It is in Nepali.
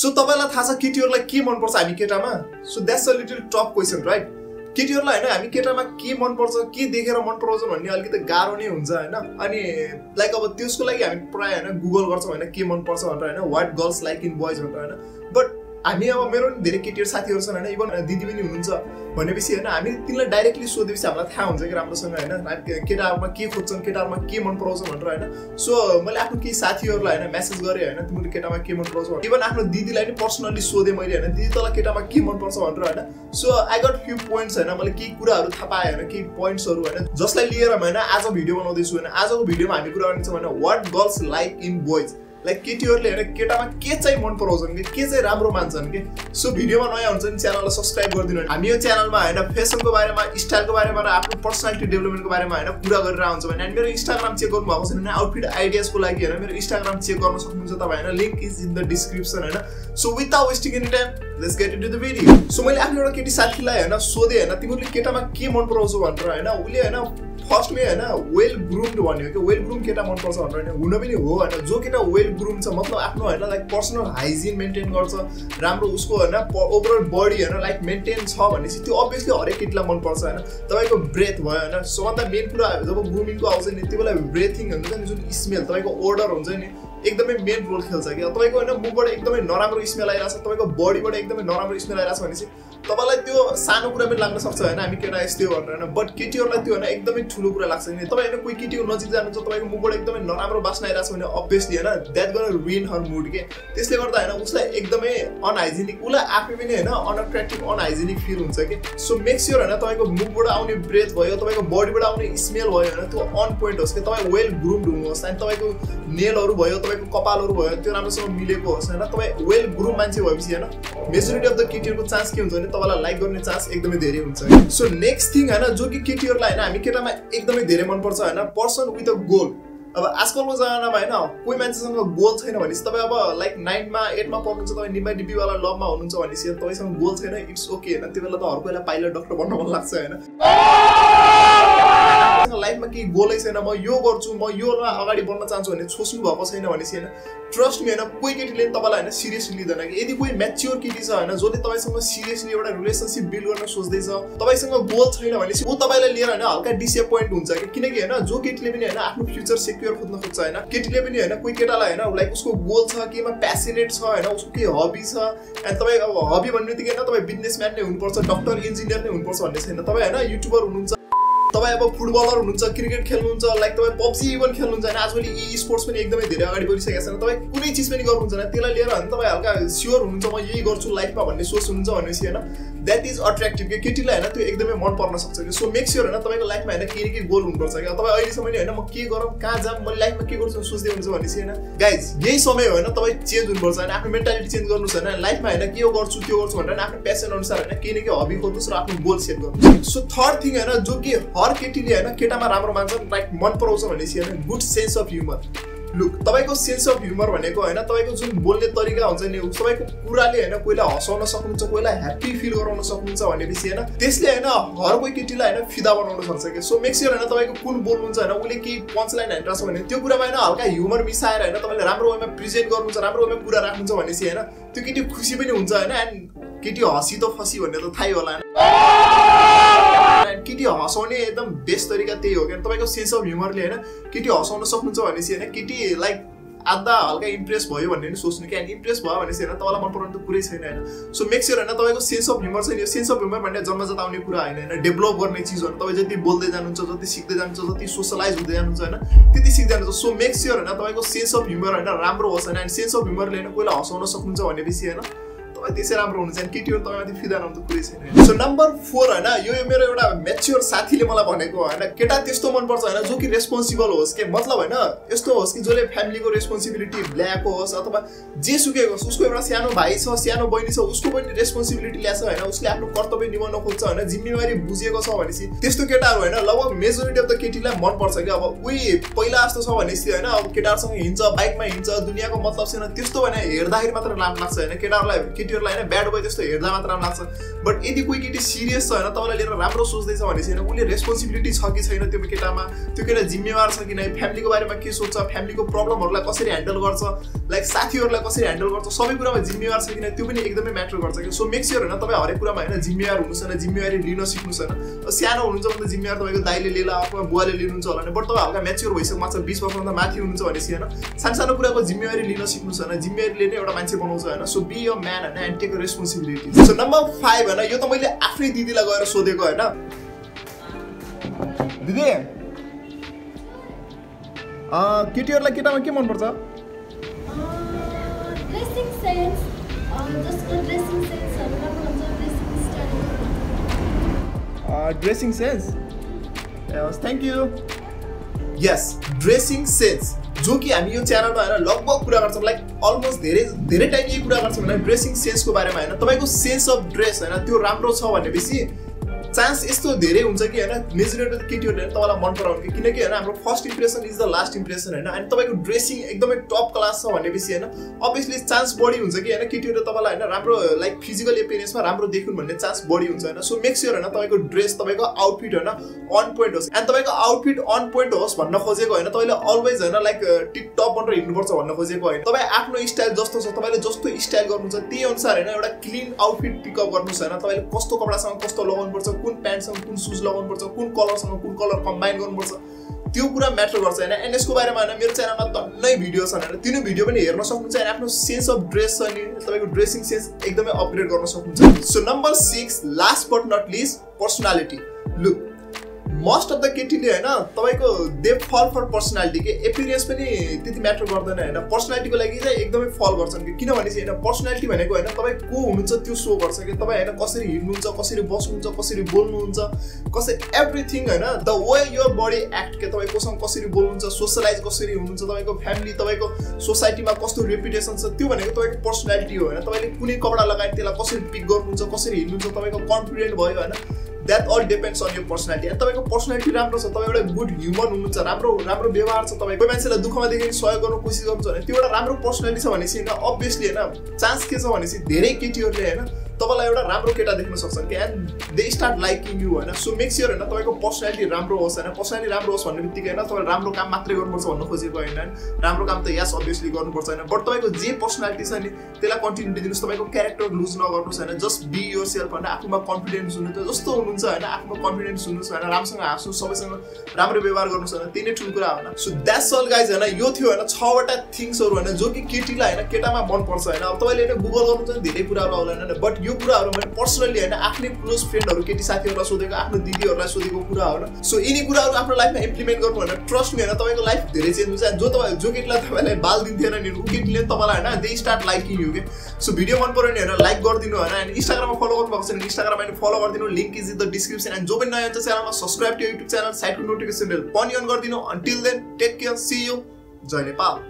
So tapaiलाई थाहा छ केटीहरुलाई के मन पर्छ हामी केटामा? So that's a little tough question, right? केटीहरुलाई हैन हामी केटामा के मन पर्छ, के देखेर मन पराउँछ भन्ने अलिकति गाह्रो नै हुन्छ हैन? अनि लाइक अब त्यसको लागि हामी प्राय हैन गुगल गर्छौं हैन के मन पर्छ भनेर हैन, what girls like in boys भनेर हैन? But हामी अब मेरो नि धेरै केटीहरु साथीहरु छन् हैन, इभन दिदी पनि हुनुहुन्छ भनेपछि हैन हामी तिनीलाई डाइरेक्टली सोधेपछि हामीलाई थाहा हुन्छ कि राम्रोसँग हैन केटाहरुमा के खोज्छन्, केटाहरुमा के मन पराउँछ भनेर हैन। सो मैले आफ्नो केही साथीहरुलाई हैन मेसेज गरे हैन तिम्रो केटामा के मन पराउँछ, इभन आफ्नो दिदीलाई नि पर्सनली सोधे मैले हैन दिदी तलाई केटामा के मन पर्छ भनेर हैन। So I got few points हैन, मैले केही कुराहरु थाहा पाए हैन, केही पोइन्ट्सहरु हैन जसलाई लिएर म हैन आज भिडियो बनाउँदै छु हैन। आजको भिडियोमा हामी कुरा गर्नेछौं हैन what girls like in boys, like केटीहरुले हैन केटामा के चाहिँ मन पराउँछन् के चाहिँ राम्रो मान्छन् के। सो भिडियोमा नयाँ हुन्छ नि च्यानललाई सब्स्क्राइब गर्दिनु। हामी यो च्यानलमा हैन फेसनको बारेमा, स्टाइलको बारेमा, आफ्नो पर्सनालिटी डेभलपमेन्टको बारेमा हैन कुरा गरिरहा हुन्छ भने मेरो इन्स्टाग्राम चेक गर्नु भएको छैन आउटफिट आइडियाजको लागि हैन मेरो इन्स्टाग्राम चेक गर्न सक्नुहुन्छ तपाईहरु हैन, link is in the description हैन। So without wasting any time let's get into the video. So मैले आफ्नो एउटा केटी साथीलाई हैन सोधे हैन तिमीले केटामा के मन पराउँछौ भनेर हैन। उले हैन फर्स्ट में हैन वेल ग्रूम्ड भन्यो के, वेल ग्रूम केटा मन पर्छ भनेर हैन। हुन पनि हो हैन, जो केटा वेल ग्रूम छ मतलब आफ्नो हैन लाइक पर्सनल हाइजिन मेन्टेन गर्छ, राम्रो उसको हैन ओभरअल बडी हैन लाइक मेन्टेन छ भनेपछि त्यो अब्भियसली हरेक केटीलाई मन पर्छ हैन। तपाईको ब्रेथ भयो हैन, सबभन्दा मेन कुरा जब ग्रूमिङको आउँछ नि त्यतिबेला ब्रेथिङ हुन्छ नि, जुन स्मेल तपाईको ओडर हुन्छ नि एकदमै मेन रोल खेल्छ के। तपाईको हैन मुखबाट एकदमै नराम्रो स्मेल आइराछ, तपाईको बडीबाट एकदमै नराम्रो स्मेल आइराछ भनेपछि तपाईलाई त्यो सानो कुरा पनि लाग्न सक्छ हैन हामी केटा यस्तै हो भनेर हैन। बट केटीहरुलाई त्यो हैन एकदमै ठुलो कुरा लाग्छ नि। तपाई हैन कुनै केटीको नजिक जानुहुन्छ तपाईको मुखबाट एकदमै नराम्रो वासना आइराछ भने अब्भियसली हैन that gonna ruin her mood के। त्यसले गर्दा हैन उसलाई एकदमै अनहाइजिनिक, उसलाई आफै पनि हैन अनअट्र्याक्टिभ अनहाइजिनिक फिल हुन्छ के। सो मेक स्योर हैन तपाईको मुखबाट आउने ब्रेथ भयो, तपाईको बडीबाट आउने स्मेल भयो हैन त्यो अन पोइन्ट होस् के। तपाई वेल ग्रूम्ड हुनुहोस् हैन, तपाईको नेलहरु भयो, तपाईको कपालहरु भयो त्यो राम्रोसँग मिलेको होस् हैन। तपाई वेल ग्रूम मान्छे भएपछि हैन मेजोरिटी अफ द केटीहरुको चान्स के हुन्छ भने तपाईलाई लाइक गर्ने चान्स एकदमै धेरै हुन्छ। सो नेक्स्ट थिङ हैन जो कि केटीहरुलाई हैन हामी केटामा एकदमै धेरै मन पर्छ हैन पर्सन विथ अ गोल। अब आजकलको जमानामा हैन कोही मान्छेसँग गोल छैन भनेपछि तपाई अब लाइक 9 मा 8 मा पढ्नुहुन्छ, तपाई निम्बा डिबी वाला लभमा हुनुहुन्छ भनेपछि तपाईसँग गोल छैन इट्स ओके हैन। त्यबेला त हरकोलाई पाइलट डाक्टर बन्न मन लाग्छ हैन। लाइफमा केही गोलै छैन म यो गर्छु म योमा अगाडि बढ्न चाहन्छु भने सोच्नु भएको छैन भनेपछि हैन ट्रस्ट मी हैन कोही केटीले तपाईलाई हैन सिरियसली लिदैन के। यदि कोही म्याच्योर केटी छ हैन जसले तपाईसँग सिरियसली एउटा रिलेशनशिप बिल्ड गर्न सोच्दै छ, तपाईसँग गोल छैन भनेपछि उ तपाईलाई लिएर हैन हल्का डिसअपोइन्ट हुन्छ के। किनकि हैन जो केटीले पनि हैन आफ्नो फ्युचर सिक्योर खोज्न खोज्छ हैन, केटीले पनि हैन कोही केटालाई हैन लाइक उसको गोल छ, केमा प्यासिनेट छ हैन, उसको के हबी छ हैन। तपाई अब हबी भन्नेबित्तिकै हैन तपाई बिजनेसम्यान नै हुनुपर्छ, डाक्टर इन्जिनियर नै हुनुपर्छ भन्ने छैन। तपाई हैन युट्युबर हुनुहुन्छ, तपाई अब फुटबलर हुनुहुन्छ, क्रिकेट खेल्नुहुन्छ, लाइक तपाई पब्जी इभन खेल्नुहुन्छ हैन। आजकल ई स्पोर्ट्स पनि एकदमै धेरै अगाडि बढिसकेको छ। तपाई कुनै चीज पनि गर्नुहुन्छ हैन त्यसलाई लिएर हैन तपाई हल्का स्योर हुनुहुन्छ म यही गर्छु लाइफमा भन्ने सोच हुन्छ भनेपछि हैन दैट इज अट्र्याक्टिभ के। केटीलाई हैन त्यो एकदमै मन पर्न सक्छ के। सो मेक स्योर हैन तपाईको लाइफमा हैन के गोल हुनुपर्छ के। तपाई अहिलेसम्म हैन म के गरौँ, कहाँ जाम, मैले लाइफमा के गर्छु सोच्दै हुनुहुन्छ भनेपछि हैन गाइज यही समय हो हैन तपाई चेन्ज हुनुपर्छ हैन। आफ्नो मेन्टालिटी चेन्ज गर्नुस् हैन, लाइफमा हैन के गर्छु त्यो गर्छु भनेर आफ्नो प्यासन अनुसार हैन के न के हबी खोज्नुस् र आफ्नो गोल सेट गर्नुस्। सो थर्ड थिङ हैन जो कि हर केटीले हैन केटामा राम्रो मान्छन् लाइक मन पराउँछ भनेपछि हैन good sense of humour. Look तपाईको सेन्स अफ ह्युमर भनेको हैन तपाईको जुन बोल्ने तरिका हुन्छ नि, तपाईको कुराले हैन कोहीलाई हँसाउन सक्नुहुन्छ, कोहीलाई ह्याप्पी फिल गराउन सक्नुहुन्छ भनेपछि हैन त्यसले हैन हर कोही केटीलाई हैन फिदा बनाउन सक्छ के। सो मेक स्योर हैन तपाईको कुन बोल्नुहुन्छ हैन उसले के पञ्च लाइन हान्छ भने त्यो कुरामा हैन हल्का ह्युमर मिसाएर हैन तपाईले राम्रो वेमा प्रेजेन्ट गर्नुहुन्छ, राम्रो वेमा कुरा राख्नुहुन्छ भनेपछि हैन त्यो केटी खुसी पनि हुन्छ हैन। एन्ड केटी हसी त फसी भन्ने त थाहै होला हैन। केटी हसाउने एकदम बेस्ट तरिका त्यही हो के। तपाईको सेन्स अफ ह्युमरले हैन केटी हसाउन सक्नुहुन्छ भनेपछि हैन केटी लाइक आधा हल्का इम्प्रेस भयो भन्ने नि सोच्नु के। एन्ड इम्प्रेस भयो भनेपछि हैन तपाईलाई मन पराउने त कुरै छैन हैन। सो मेक स्योर हैन तपाईको सेन्स अफ ह्युमर छैन। यो सेन्स अफ ह्युमर भन्ने जन्मजात आउने कुरा हैन हैन, डेभलप गर्ने चीज हो। तपाई जति बोल्दै जानुहुन्छ, जति सिक्दै जानुहुन्छ, जति सोशलाइज हुँदै जानुहुन्छ हैन त्यति सिक्दै जानुहुन्छ। सो मेक स्योर हैन तपाईको सेन्स अफ ह्युमर हैन राम्रो होस् हैन। एन्ड सेन्स अफ ह्युमरले हैन कोहीलाई हसाउन सक्नुहुन्छ भनेपछि हैन त्यसै राम्रो हुन्छ हैन। केटीहरु तपाईमाथि फिदा नहुनु त कुरै छैन। सो नम्बर 4 हैन यो मेरो एउटा मेच्योर साथीले मलाई भनेको हैन केटा त्यस्तो मन पर्छ हैन जो कि रेस्पोन्सिबल होस् के। मतलब हैन यस्तो होस् कि जसले फ्यामिलीको रेस्पोन्सिबिलिटी ल्याएको होस्, अथवा जे सुकेको होस् उसको एउटा सानो भाइ छ, सानो बहिनी छ, उसको पनि रेस्पोन्सिबिलिटी ल्याछ हैन, उसले आफ्नो कर्तव्य निभाउन खोज्छ हैन, जिम्मेवारी बुझेको छ भनेसी त्यस्तो केटाहरु हैन लगभग मेजोरिटी अफ द केटीलाई मन पर्छ के। अब उही पहिला जस्तो छ भनेसी हैन अब केटाहरुसँग हिँड्छ, बाइकमा हिँड्छ, दुनियाको मतलब छैन त्यस्तो भने हेर्दाखेरि मात्र राम्रो लाग्छ हैन। केटाहरुलाई केटीहरुलाई ब्याड बॉय जस्तो हेर्दा मात्र राम्रो लाग्छ बट यदि कुनै केटी सिरियस छ हैन तँलाई लिएर राम्रो सोच्दै छ भने हैन उले रेस्पोन्सिबिलिटी छ कि छैन त्यो केटामा त्यो केटा जिम्मेवार छ कि नै फ्यामिलीको बारेमा के सोच्छ फ्यामिलीको प्रब्लमहरुलाई कसरी ह्यान्डल गर्छ लाइक साथीहरुलाई कसरी ह्यान्डल गर्छ सबै कुरामा जिम्मेवार छ कि नै त्यो पनि एकदमै म्याटर गर्छ के सो मेक स्योर हैन तपाई हरेक कुरामा हैन जिम्मेवार हुनुस् हैन जिम्मेवारी लिन सिक्नुस् हैन सानो हुनुहुन्छ भने जिम्मेवार तपाईको दाइले लिला अथवा बुवाले लिनुहुन्छ होला नि बट तपाई हल्का म्याच्युर भइसक्नु मात्र 20 वर्षभन्दा माथि हुनुहुन्छ भने हैन सानसानो कुराको जिम्मेवारी लिन सिक्नुस् हैन जिम्मेवारीले नै एउटा मान्छे बनाउँछ हैन सो बी अ म्यान हैन टेक रेस्पोन्सिबिलिटी सो नम्बर 5 हैन यो त मैले आफ्नै दिदीलाई गएर सोधेको हैन दिदी केटीहरुलाई केटामा के मन पर्छ ड्रेसिङ सेन्स जसको ड्रेसिङ सेन्स हरुमा हुन्छ dressing style dressing sense thank you yes dressing sense जो कि हामी यो च्यानलमा हैन लगभग कुरा गर्छौं लाइक अलमोस्ट धेरै टाइम यो कुरा गर्छौं हैन ड्रेसिङ सेन्स को बारेमा हैन तपाईको सेन्स अफ ड्रेस हैन त्यो राम्रो छ भनेपछि चान्स यस्तो धेरै हुन्छ कि हैन मेजरेट केटीहरुले तपाईलाई मन पराउनु कि किनकि हैन हाम्रो first impression is the last impression हैन अनि तपाईको ड्रेसिङ एकदमै टप क्लास छ भनेपछि हैन obviously चान्स बढी हुन्छ कि हैन केटीहरुले तपाईलाई हैन राम्रो लाइक फिजिकल अपीयरेन्समा राम्रो देखुन भन्ने चान्स बढी हुन्छ हैन सो मेक स्योर हैन तपाईको ड्रेस तपाईको आउटफिट हैन अन पोइन्ट होस् अनि तपाईको आउटफिट अन पोइन्ट होस् भन्न खोजेको हैन तपाईले अलवेज हैन लाइक टिप टप भनेर हिँड्नु पर्छ भन्न खोजेको हैन तपाई आफ्नो स्टाइल जस्तो छ तपाईले जस्तो स्टाइल गर्नुहुन्छ त्यही अनुसार हैन एउटा क्लीन आउटफिट पिक अप गर्नुस् हैन तपाईले कस्तो कपडासँग कस्तो लगाउनु पर्छ कुन प्यान्ट सँग कुन शूज लगाउनु पर्छ कुन कलर सँग कुन कलर कम्बाइन गर्नु पर्छ त्यो कुरा म्याटर गर्छ हैन एन्ड यसको बारेमा हैन मेरो च्यानलमा तन्नै भिडियो छन् हैन तिनी भिडियो पनि हेर्न सक्नुहुन्छ हैन आफ्नो सेन्स अफ ड्रेस छ नि तपाईको ड्रेसिङ सेन्स एकदमै अपग्रेड गर्न सक्नुहुन्छ so number 6 last but not least personality look most of the केटीले हैन तपाईको दे फल फर पर्सनालिटी के अपीयरेन्स पनि त्यति म्याटर गर्दैन हैन पर्सनालिटी को लागि चाहिँ एकदमै फल गर्छन् के किनभने हैन पर्सनालिटी भनेको हैन तपाई को हुनुहुन्छ त्यो सो गर्छ के तपाई हैन कसरी हिँड्नुहुन्छ कसरी बस्नुहुन्छ कसरी बोल्नुहुन्छ कसरी एभ्रीथिङ हैन the way your body act के तपाई कोसँग कसरी बोल्नुहुन्छ सोशलाइज कसरी हुनुहुन्छ तपाईको फ्यामिली तपाईको सोसाइटीमा कस्तो रेपुटेसन छ त्यो भनेको तपाईको पर्सनालिटी हो हैन तपाईले कुनै कपडा लगाएर त्यसलाई कसरी पिक गर्नुहुन्छ कसरी हिँड्नुहुन्छ तपाईको कन्फिडेन्ट भयो हैन That all depends on your personality. And तपाईको पर्सनालिटी राम्रो छ, तपाई एउटा गुड ह्युमन हुनुहुन्छ, राम्रो व्यवहार छ, तपाई कोही मान्छेलाई दुखमा देखेर सहयोग गर्न कोसिस गर्नुहुन्छ भने त्यो एउटा राम्रो पर्सनालिटी छ भनेपछि हैन obviously हैन चान्स के छ भनेपछि धेरै केटीहरुले हैन तपाईलाई एउटा राम्रो केटा देख्न सक्छन् के and they start liking you हैन सो मेक स्योर हैन तपाईको पर्सनालिटी राम्रो होस् हैन पर्सनालिटी राम्रो होस् भन्ने बित्तिकै हैन तपाई राम्रो काम मात्रै गर्नुपर्छ भन्न खोजेको हैन राम्रो काम त यस obviously गर्नुपर्छ हैन बट तपाईको जे पर्सनालिटी छ नि त्यसलाई कन्टिन्युटी दिनुस् तपाईको क्यारेक्टर लुज नगर्नुस् हैन जस्ट बी योरसेल्फ हैन आफूमा कन्फिडेन्स हुनु त जस्तो हुन्छ हैन आफ्नो कन्फिडेन्स हुनुस् हैन राम्रोसँग हाँस्नु सबैसँग राम्रो व्यवहार गर्नुस् हैन त्यही नै ठूलो कुरा हो हैन सो दैट्स ऑल गाइज हैन यो थियो हैन 6 वटा थिंग्सहरु हैन जो कि केटीलाई हैन केटामा मन पर्छ हैन अब तपाईले हैन गुगल गर्नुहुन्छ नि धेरै कुराहरु आउला हैन बट यो कुराहरु मैले पर्सनली हैन आफ्नै क्लोज फ्रेन्डहरु केटी साथीहरुलाई सोधेको आफ्नो दिदीहरुलाई सोधेको कुरा हो हैन सो यिनी कुराहरु आफ्नो लाइफमा इम्प्लिमेन्ट गर्नु हैन ट्रस्ट मी हैन तपाईको लाइफ धेरै चेन्ज हुन्छ जो तपाई जो केटीलाई तपाईलाई बाल दिन्थेन नि उ केटीले तपाईलाई हैन दे स्टार्ट लाइकिङ यु के सो भिडियो मन पर्यो नि हैन लाइक गर्दिनु हैन एन्ड Instagram मा फलो गर्नु भएको छ नि Instagram मा फलो गर्दिनु link is in the description and jo bhi nahi huncha channel ma subscribe to YouTube channel side ko notification bell pani on gardinu until then take care see you Jay Nepal